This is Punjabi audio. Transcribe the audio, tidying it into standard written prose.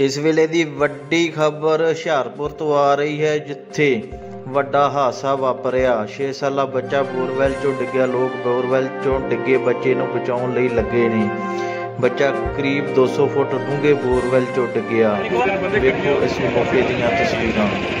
ਇਸ ਵੇਲੇ ਦੀ ਵੱਡੀ ਖਬਰ ਹੁਸ਼ਿਆਰਪੁਰ ਤੋਂ ਆ ਰਹੀ ਹੈ, ਜਿੱਥੇ ਵੱਡਾ ਹਾਦਸਾ ਵਾਪਰਿਆ। 6 ਸਾਲਾ ਬੱਚਾ ਬੋਰਵੈਲ ਚੋਂ ਡਿੱਗਿਆ। ਲੋਕ ਬੋਰਵੈਲ ਚੋਂ ਡਿੱਗੇ ਬੱਚੇ ਨੂੰ ਬਚਾਉਣ ਲਈ ਲੱਗੇ ਨੇ। ਬੱਚਾ ਕਰੀਬ 200 ਫੁੱਟ ਡੂੰਘੇ ਬੋਰਵੈਲ ਚੋਂ ਡਿੱਗਿਆ। ਵੇਖੋ ਇਸ ਮੌਕੇ ਦੀਆਂ ਤਸਵੀਰਾਂ।